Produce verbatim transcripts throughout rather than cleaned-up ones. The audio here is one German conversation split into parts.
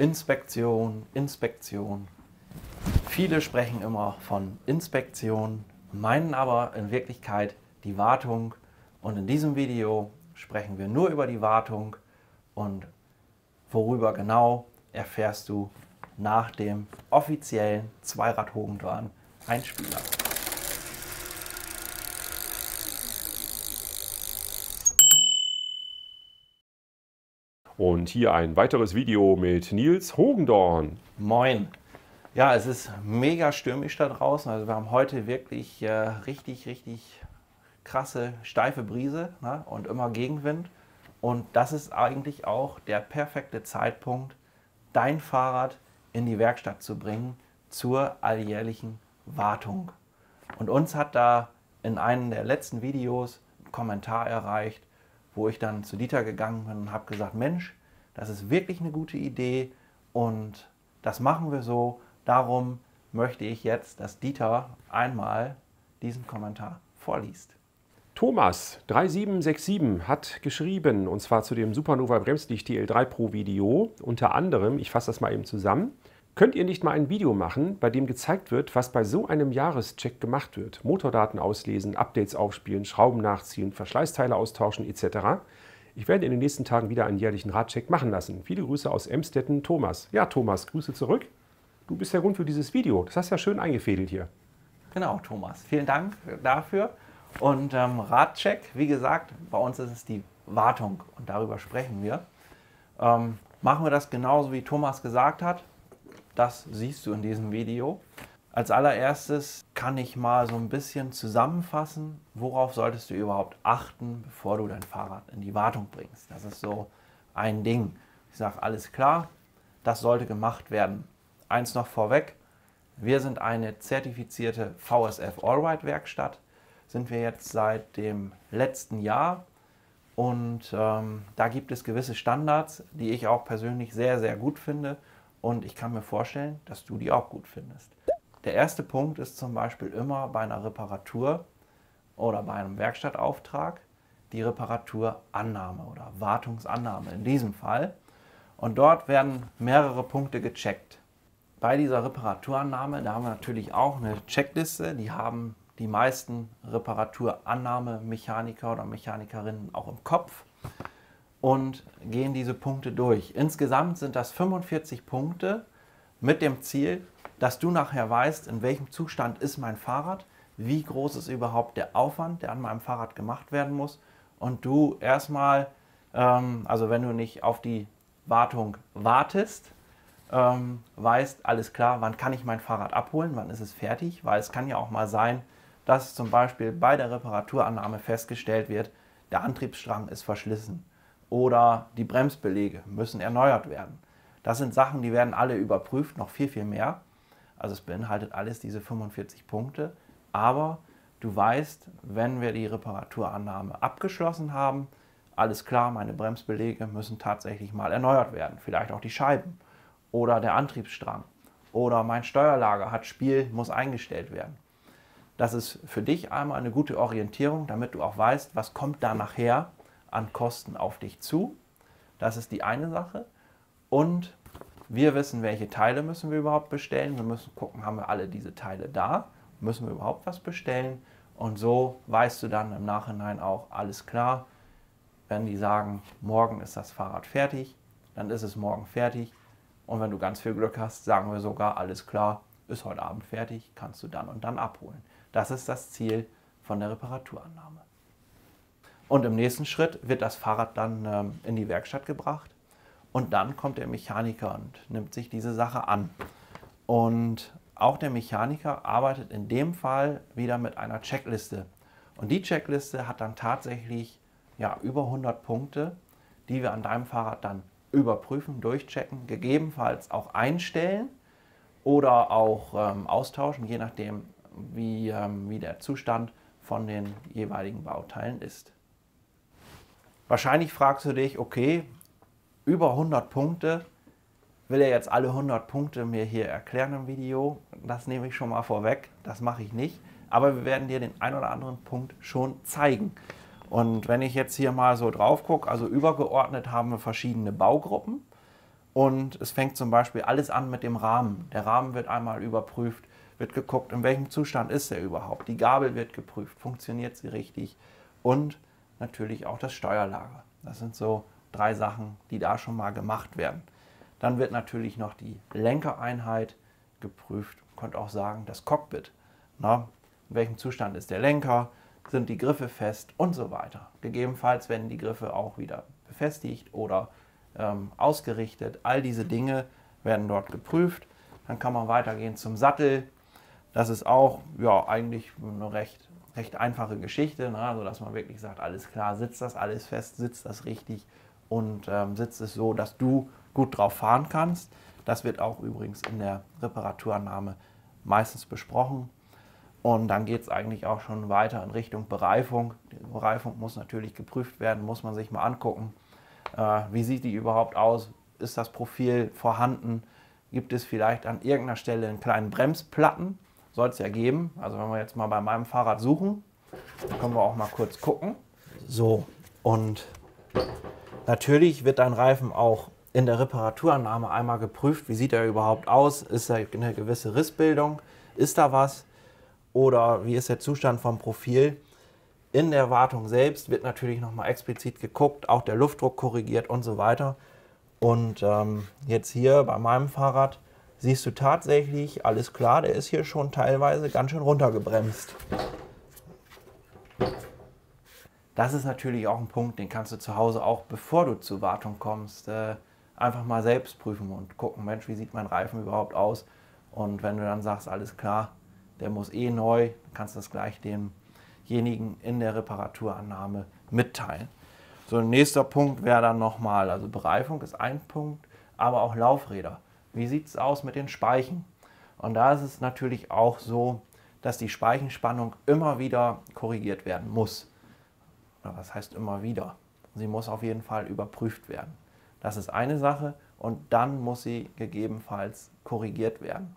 Inspektion, Inspektion. Viele sprechen immer von Inspektion, meinen aber in Wirklichkeit die Wartung. Und in diesem Video sprechen wir nur über die Wartung und worüber genau erfährst du nach dem offiziellen Zweirad Hoogendoorn Einspieler. Und hier ein weiteres Video mit Nils Hoogendoorn. Moin! Ja, es ist mega stürmisch da draußen. Also wir haben heute wirklich äh, richtig, richtig krasse, steife Brise, ne? Und immer Gegenwind. Und das ist eigentlich auch der perfekte Zeitpunkt, dein Fahrrad in die Werkstatt zu bringen zur alljährlichen Wartung. Und uns hat da in einem der letzten Videos ein Kommentar erreicht, wo ich dann zu Dieter gegangen bin und habe gesagt, Mensch, das ist wirklich eine gute Idee und das machen wir so. Darum möchte ich jetzt, dass Dieter einmal diesen Kommentar vorliest. Thomas drei sieben sechs sieben hat geschrieben, und zwar zu dem Supernova Bremslicht T L drei Pro Video, unter anderem, ich fasse das mal eben zusammen, könnt ihr nicht mal ein Video machen, bei dem gezeigt wird, was bei so einem Jahrescheck gemacht wird? Motordaten auslesen, Updates aufspielen, Schrauben nachziehen, Verschleißteile austauschen et cetera. Ich werde in den nächsten Tagen wieder einen jährlichen Radcheck machen lassen. Viele Grüße aus Emsdetten, Thomas. Ja, Thomas, Grüße zurück. Du bist der Grund für dieses Video. Das hast du ja schön eingefädelt hier. Genau, Thomas. Vielen Dank dafür. Und ähm, Radcheck, wie gesagt, bei uns ist es die Wartung und darüber sprechen wir. Ähm, machen wir das genauso, wie Thomas gesagt hat. Das siehst du in diesem Video. Als allererstes kann ich mal so ein bisschen zusammenfassen, worauf solltest du überhaupt achten, bevor du dein Fahrrad in die Wartung bringst. Das ist so ein Ding. Ich sage, alles klar, das sollte gemacht werden. Eins noch vorweg, wir sind eine zertifizierte V S F Allride Werkstatt, sind wir jetzt seit dem letzten Jahr und ähm, da gibt es gewisse Standards, die ich auch persönlich sehr, sehr gut finde. Und ich kann mir vorstellen, dass du die auch gut findest. Der erste Punkt ist zum Beispiel immer bei einer Reparatur oder bei einem Werkstattauftrag die Reparaturannahme oder Wartungsannahme in diesem Fall. Und dort werden mehrere Punkte gecheckt. Bei dieser Reparaturannahme, da haben wir natürlich auch eine Checkliste, die haben die meisten Reparaturannahme-Mechaniker oder Mechanikerinnen auch im Kopf. Und gehen diese Punkte durch. Insgesamt sind das fünfundvierzig Punkte mit dem Ziel, dass du nachher weißt, in welchem Zustand ist mein Fahrrad, wie groß ist überhaupt der Aufwand, der an meinem Fahrrad gemacht werden muss und du erstmal, ähm, also wenn du nicht auf die Wartung wartest, ähm, weißt, alles klar, wann kann ich mein Fahrrad abholen, wann ist es fertig, weil es kann ja auch mal sein, dass zum Beispiel bei der Reparaturannahme festgestellt wird, der Antriebsstrang ist verschlissen. Oder die Bremsbeläge müssen erneuert werden. Das sind Sachen, die werden alle überprüft, noch viel, viel mehr. Also es beinhaltet alles diese fünfundvierzig Punkte. Aber du weißt, wenn wir die Reparaturannahme abgeschlossen haben, alles klar, meine Bremsbeläge müssen tatsächlich mal erneuert werden. Vielleicht auch die Scheiben oder der Antriebsstrang oder mein Steuerlager hat Spiel, muss eingestellt werden. Das ist für dich einmal eine gute Orientierung, damit du auch weißt, was kommt da nachher an Kosten auf dich zu. Das ist die eine Sache. Und wir wissen, welche Teile müssen wir überhaupt bestellen. Wir müssen gucken, haben wir alle diese Teile da? Müssen wir überhaupt was bestellen? Und so weißt du dann im Nachhinein auch, alles klar, wenn die sagen, morgen ist das Fahrrad fertig, dann ist es morgen fertig. Und wenn du ganz viel Glück hast, sagen wir sogar, alles klar, ist heute Abend fertig, kannst du dann und dann abholen. Das ist das Ziel von der Reparaturannahme. Und im nächsten Schritt wird das Fahrrad dann ähm, in die Werkstatt gebracht und dann kommt der Mechaniker und nimmt sich diese Sache an. Und auch der Mechaniker arbeitet in dem Fall wieder mit einer Checkliste. Und die Checkliste hat dann tatsächlich ja, über hundert Punkte, die wir an deinem Fahrrad dann überprüfen, durchchecken, gegebenenfalls auch einstellen oder auch ähm, austauschen, je nachdem, wie, ähm, wie der Zustand von den jeweiligen Bauteilen ist. Wahrscheinlich fragst du dich, okay, über hundert Punkte, will er jetzt alle hundert Punkte mir hier erklären im Video? Das nehme ich schon mal vorweg, das mache ich nicht. Aber wir werden dir den einen oder anderen Punkt schon zeigen. Und wenn ich jetzt hier mal so drauf gucke, also übergeordnet haben wir verschiedene Baugruppen. Und es fängt zum Beispiel alles an mit dem Rahmen. Der Rahmen wird einmal überprüft, wird geguckt, in welchem Zustand ist er überhaupt. Die Gabel wird geprüft, funktioniert sie richtig. Und natürlich auch das Steuerlager. Das sind so drei Sachen, die da schon mal gemacht werden. Dann wird natürlich noch die Lenkereinheit geprüft. Man könnte auch sagen, das Cockpit. Na, in welchem Zustand ist der Lenker? Sind die Griffe fest? Und so weiter. Gegebenenfalls werden die Griffe auch wieder befestigt oder ähm, ausgerichtet. All diese Dinge werden dort geprüft. Dann kann man weitergehen zum Sattel. Das ist auch ja, eigentlich eine recht, recht einfache Geschichte, ne? So dass man wirklich sagt, alles klar, sitzt das alles fest, sitzt das richtig und ähm, sitzt es so, dass du gut drauf fahren kannst. Das wird auch übrigens in der Reparaturannahme meistens besprochen. Und dann geht es eigentlich auch schon weiter in Richtung Bereifung. Die Bereifung muss natürlich geprüft werden, muss man sich mal angucken. Äh, wie sieht die überhaupt aus? Ist das Profil vorhanden? Gibt es vielleicht an irgendeiner Stelle einen kleinen Bremsplatten? Soll es ja geben. Also wenn wir jetzt mal bei meinem Fahrrad suchen, können wir auch mal kurz gucken. So, und natürlich wird dein Reifen auch in der Reparaturannahme einmal geprüft. Wie sieht er überhaupt aus? Ist da eine gewisse Rissbildung? Ist da was? Oder wie ist der Zustand vom Profil? In der Wartung selbst wird natürlich nochmal explizit geguckt, auch der Luftdruck korrigiert und so weiter. Und ähm, jetzt hier bei meinem Fahrrad siehst du tatsächlich, alles klar, der ist hier schon teilweise ganz schön runtergebremst. Das ist natürlich auch ein Punkt, den kannst du zu Hause auch, bevor du zur Wartung kommst, äh, einfach mal selbst prüfen und gucken, Mensch, wie sieht mein Reifen überhaupt aus? Und wenn du dann sagst, alles klar, der muss eh neu, dann kannst du das gleich demjenigen in der Reparaturannahme mitteilen. So, ein nächster Punkt wäre dann nochmal, also Bereifung ist ein Punkt, aber auch Laufräder. Wie sieht es aus mit den Speichen? Und da ist es natürlich auch so, dass die Speichenspannung immer wieder korrigiert werden muss. Das heißt immer wieder. Sie muss auf jeden Fall überprüft werden. Das ist eine Sache und dann muss sie gegebenenfalls korrigiert werden.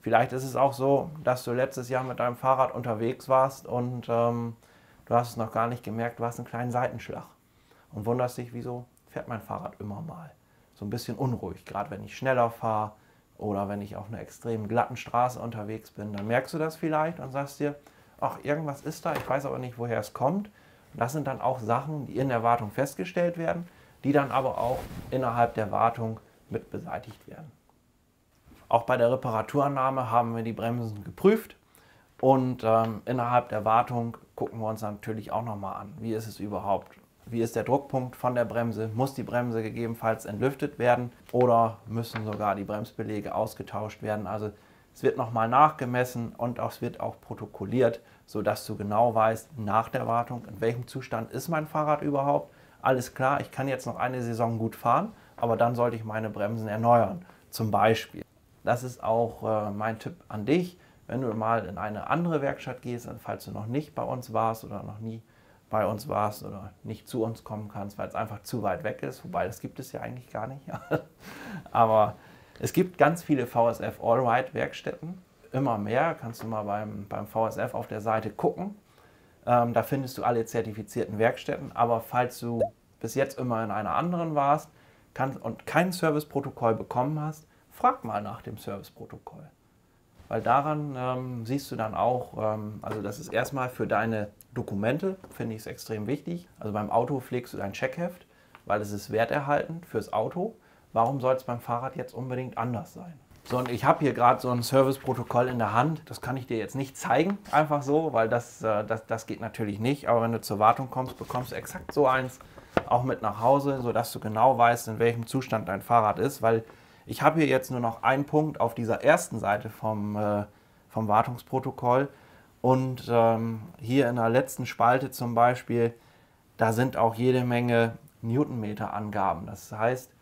Vielleicht ist es auch so, dass du letztes Jahr mit deinem Fahrrad unterwegs warst und ähm, du hast es noch gar nicht gemerkt, du hast einen kleinen Seitenschlag. Und wunderst dich, wieso fährt mein Fahrrad immer mal so ein bisschen unruhig. Gerade wenn ich schneller fahre oder wenn ich auf einer extrem glatten Straße unterwegs bin, dann merkst du das vielleicht und sagst dir, ach, irgendwas ist da, ich weiß aber nicht, woher es kommt. Und das sind dann auch Sachen, die in der Wartung festgestellt werden, die dann aber auch innerhalb der Wartung mit beseitigt werden. Auch bei der Reparaturannahme haben wir die Bremsen geprüft und ähm, innerhalb der Wartung gucken wir uns natürlich auch nochmal an, wie ist es überhaupt. Wie ist der Druckpunkt von der Bremse? Muss die Bremse gegebenenfalls entlüftet werden oder müssen sogar die Bremsbeläge ausgetauscht werden? Also es wird nochmal nachgemessen und auch, es wird auch protokolliert, sodass du genau weißt, nach der Wartung, in welchem Zustand ist mein Fahrrad überhaupt. Alles klar, ich kann jetzt noch eine Saison gut fahren, aber dann sollte ich meine Bremsen erneuern, zum Beispiel. Das ist auch äh, mein Tipp an dich, wenn du mal in eine andere Werkstatt gehst, falls du noch nicht bei uns warst oder noch nie bei uns warst oder nicht zu uns kommen kannst, weil es einfach zu weit weg ist, wobei das gibt es ja eigentlich gar nicht. Aber es gibt ganz viele V S F Allride Werkstätten, immer mehr, kannst du mal beim, beim V S F auf der Seite gucken. Ähm, da findest du alle zertifizierten Werkstätten, aber falls du bis jetzt immer in einer anderen warst kannst, und kein Serviceprotokoll bekommen hast, frag mal nach dem Serviceprotokoll. Weil daran ähm, siehst du dann auch, ähm, also das ist erstmal für deine Dokumente, finde ich es extrem wichtig. Also beim Auto pflegst du dein Checkheft, weil es ist werterhaltend fürs Auto. Warum soll es beim Fahrrad jetzt unbedingt anders sein? So, und ich habe hier gerade so ein Serviceprotokoll in der Hand. Das kann ich dir jetzt nicht zeigen, einfach so, weil das, äh, das, das geht natürlich nicht. Aber wenn du zur Wartung kommst, bekommst du exakt so eins auch mit nach Hause, sodass du genau weißt, in welchem Zustand dein Fahrrad ist, weil ich habe hier jetzt nur noch einen Punkt auf dieser ersten Seite vom, äh, vom Wartungsprotokoll und ähm, hier in der letzten Spalte zum Beispiel, da sind auch jede Menge Newtonmeter-Angaben. Das heißt,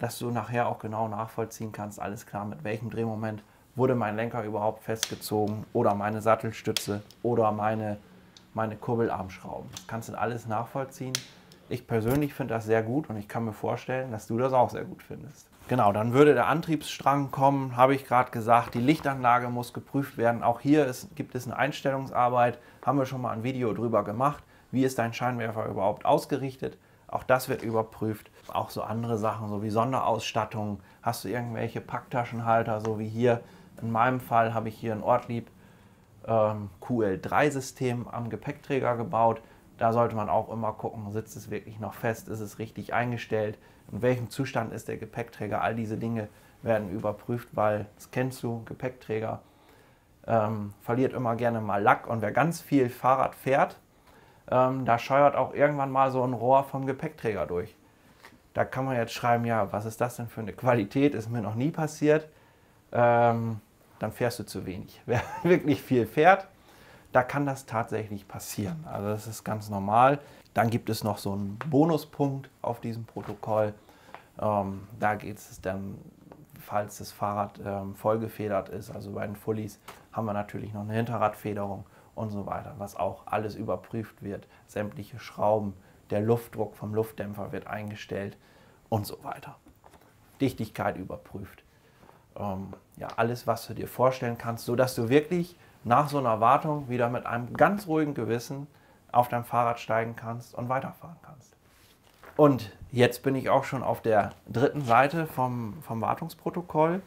dass du nachher auch genau nachvollziehen kannst, alles klar, mit welchem Drehmoment wurde mein Lenker überhaupt festgezogen oder meine Sattelstütze oder meine, meine Kurbelarmschrauben. Das kannst du alles nachvollziehen. Ich persönlich finde das sehr gut und ich kann mir vorstellen, dass du das auch sehr gut findest. Genau, dann würde der Antriebsstrang kommen, habe ich gerade gesagt, die Lichtanlage muss geprüft werden. Auch hier ist, gibt es eine Einstellungsarbeit, haben wir schon mal ein Video drüber gemacht. Wie ist dein Scheinwerfer überhaupt ausgerichtet? Auch das wird überprüft. auch so andere Sachen, so wie Sonderausstattung. Hast du irgendwelche Packtaschenhalter, so wie hier? In meinem Fall habe ich hier ein Ortlieb ähm, Q L drei System am Gepäckträger gebaut. Da sollte man auch immer gucken, sitzt es wirklich noch fest, ist es richtig eingestellt, in welchem Zustand ist der Gepäckträger. All diese Dinge werden überprüft, weil, das kennst du, Gepäckträger ähm, verliert immer gerne mal Lack. Und wer ganz viel Fahrrad fährt, ähm, da scheuert auch irgendwann mal so ein Rohr vom Gepäckträger durch. Da kann man jetzt schreiben, ja, was ist das denn für eine Qualität, ist mir noch nie passiert. Ähm, dann fährst du zu wenig. Wer wirklich viel fährt, da kann das tatsächlich passieren. Also das ist ganz normal. Dann gibt es noch so einen Bonuspunkt auf diesem Protokoll. Ähm, da geht es dann, falls das Fahrrad ähm, vollgefedert ist, also bei den Fullis haben wir natürlich noch eine Hinterradfederung und so weiter, was auch alles überprüft wird. Sämtliche Schrauben, der Luftdruck vom Luftdämpfer wird eingestellt und so weiter. Dichtigkeit überprüft. Ähm, ja, alles, was du dir vorstellen kannst, sodass du wirklich nach so einer Wartung wieder mit einem ganz ruhigen Gewissen auf dein Fahrrad steigen kannst und weiterfahren kannst. Und jetzt bin ich auch schon auf der dritten Seite vom, vom Wartungsprotokoll.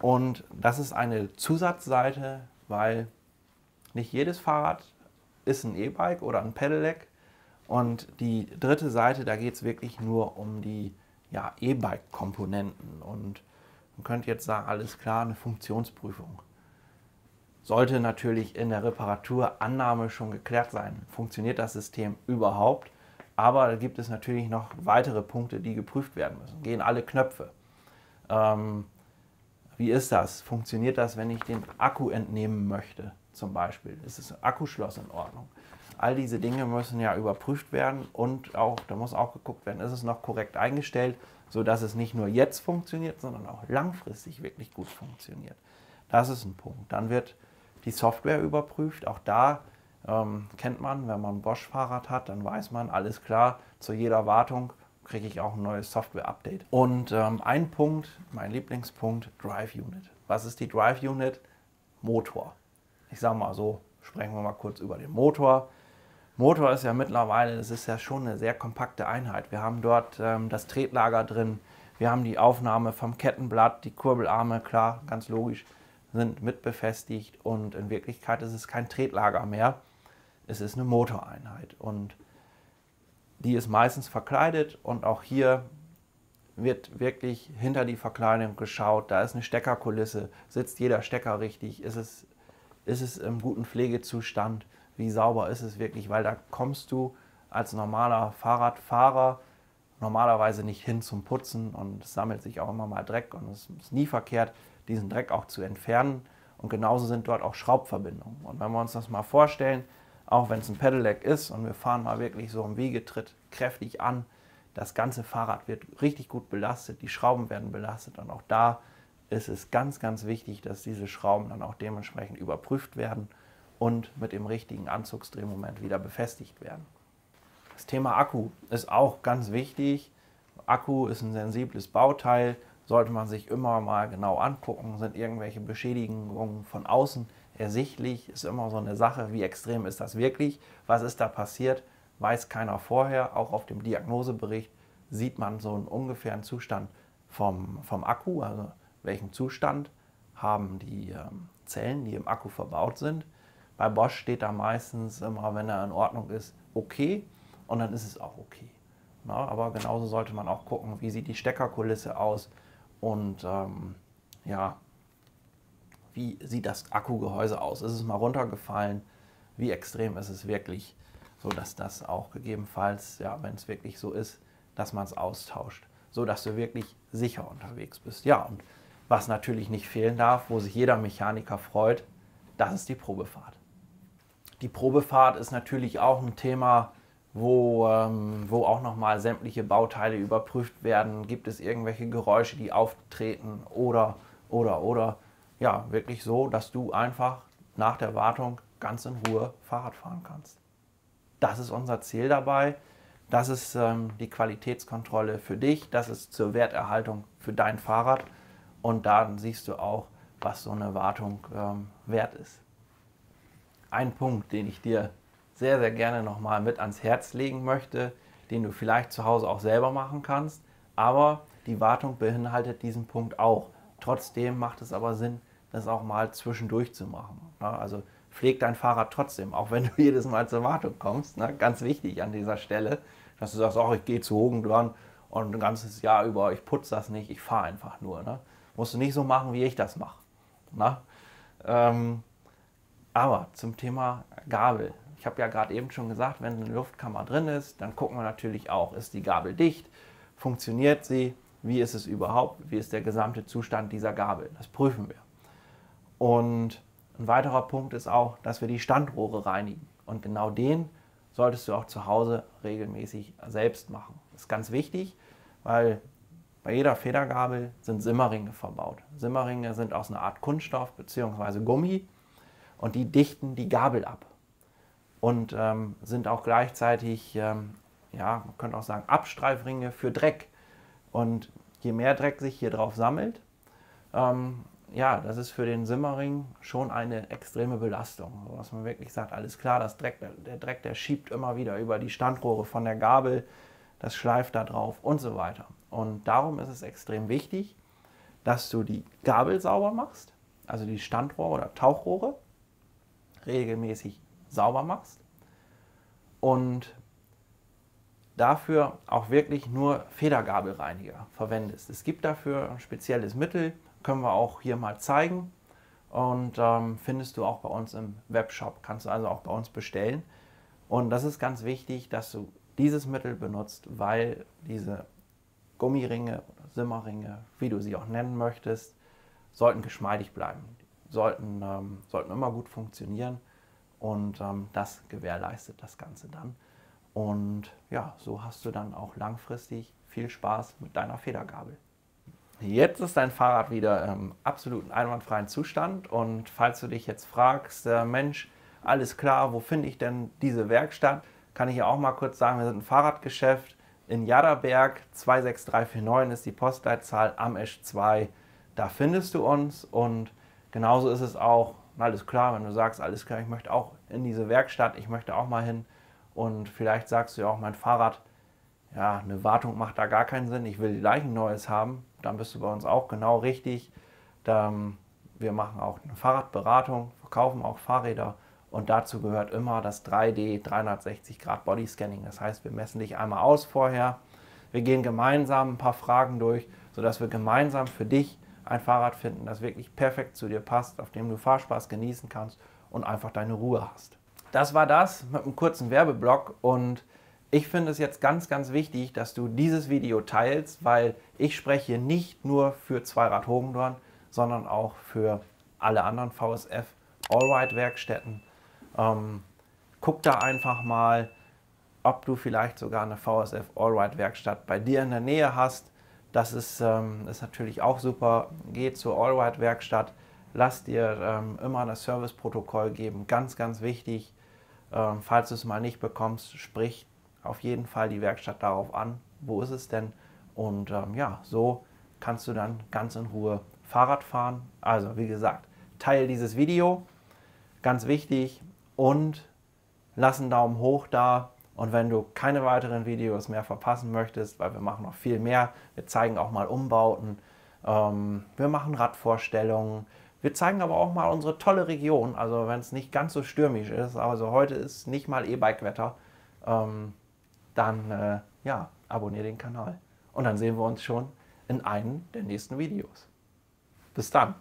Und das ist eine Zusatzseite, weil nicht jedes Fahrrad ist ein E-Bike oder ein Pedelec. Und die dritte Seite, da geht es wirklich nur um die ja, E-Bike-Komponenten. Und man könnte jetzt sagen, alles klar, eine Funktionsprüfung. Sollte natürlich in der Reparaturannahme schon geklärt sein, funktioniert das System überhaupt. Aber da gibt es natürlich noch weitere Punkte, die geprüft werden müssen. Gehen alle Knöpfe? Ähm, wie ist das? Funktioniert das, wenn ich den Akku entnehmen möchte zum Beispiel? Ist das Akkuschloss in Ordnung? All diese Dinge müssen ja überprüft werden und auch, da muss auch geguckt werden, ist es noch korrekt eingestellt, sodass es nicht nur jetzt funktioniert, sondern auch langfristig wirklich gut funktioniert. Das ist ein Punkt. Dann wird die Software überprüft, auch da ähm, kennt man, wenn man ein Bosch-Fahrrad hat, dann weiß man, alles klar, zu jeder Wartung kriege ich auch ein neues Software-Update. Und ähm, ein Punkt, mein Lieblingspunkt, Drive-Unit. Was ist die Drive-Unit? Motor. Ich sage mal so, sprechen wir mal kurz über den Motor. Motor ist ja mittlerweile, das ist ja schon eine sehr kompakte Einheit. Wir haben dort ähm, das Tretlager drin, wir haben die Aufnahme vom Kettenblatt, die Kurbelarme, klar, ganz logisch, sind mit befestigt und in Wirklichkeit ist es kein Tretlager mehr, es ist eine Motoreinheit und die ist meistens verkleidet und auch hier wird wirklich hinter die Verkleidung geschaut, da ist eine Steckerkulisse, sitzt jeder Stecker richtig, ist es, ist es im guten Pflegezustand, wie sauber ist es wirklich, weil da kommst du als normaler Fahrradfahrer normalerweise nicht hin zum Putzen und es sammelt sich auch immer mal Dreck und es ist nie verkehrt, diesen Dreck auch zu entfernen und genauso sind dort auch Schraubverbindungen. Und wenn wir uns das mal vorstellen, auch wenn es ein Pedelec ist und wir fahren mal wirklich so im Wiegetritt kräftig an, das ganze Fahrrad wird richtig gut belastet, die Schrauben werden belastet und auch da ist es ganz, ganz wichtig, dass diese Schrauben dann auch dementsprechend überprüft werden und mit dem richtigen Anzugsdrehmoment wieder befestigt werden. Das Thema Akku ist auch ganz wichtig. Akku ist ein sensibles Bauteil, sollte man sich immer mal genau angucken, sind irgendwelche Beschädigungen von außen ersichtlich, ist immer so eine Sache, wie extrem ist das wirklich, was ist da passiert, weiß keiner vorher, auch auf dem Diagnosebericht sieht man so einen ungefähren Zustand vom, vom Akku, also welchen Zustand haben die ähm, Zellen, die im Akku verbaut sind. Bei Bosch steht da meistens immer, wenn er in Ordnung ist, okay und dann ist es auch okay. Na, aber genauso sollte man auch gucken, wie sieht die Steckerkulisse aus, und ähm, ja, wie sieht das Akkugehäuse aus? Ist es mal runtergefallen? Wie extrem ist es wirklich? So dass das auch gegebenenfalls, ja, wenn es wirklich so ist, dass man es austauscht. So dass du wirklich sicher unterwegs bist. Ja, und was natürlich nicht fehlen darf, wo sich jeder Mechaniker freut, das ist die Probefahrt. Die Probefahrt ist natürlich auch ein Thema, Wo, ähm, wo auch nochmal sämtliche Bauteile überprüft werden, gibt es irgendwelche Geräusche, die auftreten oder, oder, oder. Ja, wirklich so, dass du einfach nach der Wartung ganz in Ruhe Fahrrad fahren kannst. Das ist unser Ziel dabei, das ist ähm, die Qualitätskontrolle für dich, das ist zur Werterhaltung für dein Fahrrad und dann siehst du auch, was so eine Wartung ähm, wert ist. Ein Punkt, den ich dir sehr, sehr gerne nochmal mit ans Herz legen möchte, den du vielleicht zu Hause auch selber machen kannst. Aber die Wartung beinhaltet diesen Punkt auch. Trotzdem macht es aber Sinn, das auch mal zwischendurch zu machen. Also pfleg dein Fahrrad trotzdem, auch wenn du jedes Mal zur Wartung kommst. Ganz wichtig an dieser Stelle, dass du sagst, oh, ich gehe zu Hoogendoorn und ein ganzes Jahr über, ich putze das nicht, ich fahre einfach nur. Musst du nicht so machen, wie ich das mache. Aber zum Thema Gabel. Ich habe ja gerade eben schon gesagt, wenn eine Luftkammer drin ist, dann gucken wir natürlich auch, ist die Gabel dicht, funktioniert sie, wie ist es überhaupt, wie ist der gesamte Zustand dieser Gabel. Das prüfen wir. Und ein weiterer Punkt ist auch, dass wir die Standrohre reinigen. Und genau den solltest du auch zu Hause regelmäßig selbst machen. Das ist ganz wichtig, weil bei jeder Federgabel sind Simmerringe verbaut. Simmerringe sind aus einer Art Kunststoff bzw. Gummi und die dichten die Gabel ab. Und ähm, sind auch gleichzeitig, ähm, ja, man könnte auch sagen, Abstreifringe für Dreck. Und je mehr Dreck sich hier drauf sammelt, ähm, ja, das ist für den Simmerring schon eine extreme Belastung. So, dass man wirklich sagt, alles klar, das Dreck, der Dreck, der schiebt immer wieder über die Standrohre von der Gabel, das schleift da drauf und so weiter. Und darum ist es extrem wichtig, dass du die Gabel sauber machst, also die Standrohre oder Tauchrohre, regelmäßig sauber machst und dafür auch wirklich nur Federgabelreiniger verwendest. Es gibt dafür ein spezielles Mittel, können wir auch hier mal zeigen und ähm, findest du auch bei uns im Webshop, kannst du also auch bei uns bestellen. Und das ist ganz wichtig, dass du dieses Mittel benutzt, weil diese Gummiringe oder Simmerringe, wie du sie auch nennen möchtest, sollten geschmeidig bleiben, sollten, ähm, sollten immer gut funktionieren. Und ähm, das gewährleistet das Ganze dann. Und ja, so hast du dann auch langfristig viel Spaß mit deiner Federgabel. Jetzt ist dein Fahrrad wieder im absoluten einwandfreien Zustand. Und falls du dich jetzt fragst, äh, Mensch, alles klar, wo finde ich denn diese Werkstatt? Kann ich ja auch mal kurz sagen, wir sind ein Fahrradgeschäft in Jaderberg. zwei sechs drei vier neun ist die Postleitzahl, am Esch zwei. Da findest du uns. Und genauso ist es auch. Alles klar, wenn du sagst, alles klar, ich möchte auch in diese Werkstatt, ich möchte auch mal hin und vielleicht sagst du ja auch, mein Fahrrad, ja, eine Wartung macht da gar keinen Sinn, ich will gleich ein neues haben, dann bist du bei uns auch genau richtig. Dann, wir machen auch eine Fahrradberatung, verkaufen auch Fahrräder und dazu gehört immer das drei D dreihundertsechzig Grad Body Scanning. Das heißt, wir messen dich einmal aus vorher, wir gehen gemeinsam ein paar Fragen durch, sodass wir gemeinsam für dich ein Fahrrad finden, das wirklich perfekt zu dir passt, auf dem du Fahrspaß genießen kannst und einfach deine Ruhe hast. Das war das mit einem kurzen Werbeblock und ich finde es jetzt ganz, ganz wichtig, dass du dieses Video teilst, weil ich spreche hier nicht nur für Zweirad Hoogendoorn, sondern auch für alle anderen V S F Allride Werkstätten. Ähm, guck da einfach mal, ob du vielleicht sogar eine V S F Allride Werkstatt bei dir in der Nähe hast. Das ist, ähm, ist natürlich auch super. Geh zur Allride-Werkstatt, lass dir ähm, immer das Serviceprotokoll geben. Ganz, ganz wichtig. Ähm, falls du es mal nicht bekommst, sprich auf jeden Fall die Werkstatt darauf an. Wo ist es denn? Und ähm, ja, so kannst du dann ganz in Ruhe Fahrrad fahren. Also, wie gesagt, teile dieses Video. Ganz wichtig. Und lass einen Daumen hoch da. Und wenn du keine weiteren Videos mehr verpassen möchtest, weil wir machen noch viel mehr, wir zeigen auch mal Umbauten, ähm, wir machen Radvorstellungen, wir zeigen aber auch mal unsere tolle Region, also wenn es nicht ganz so stürmisch ist, also heute ist nicht mal E-Bike-Wetter, ähm, dann äh, ja, abonniere den Kanal. Und dann sehen wir uns schon in einem der nächsten Videos. Bis dann!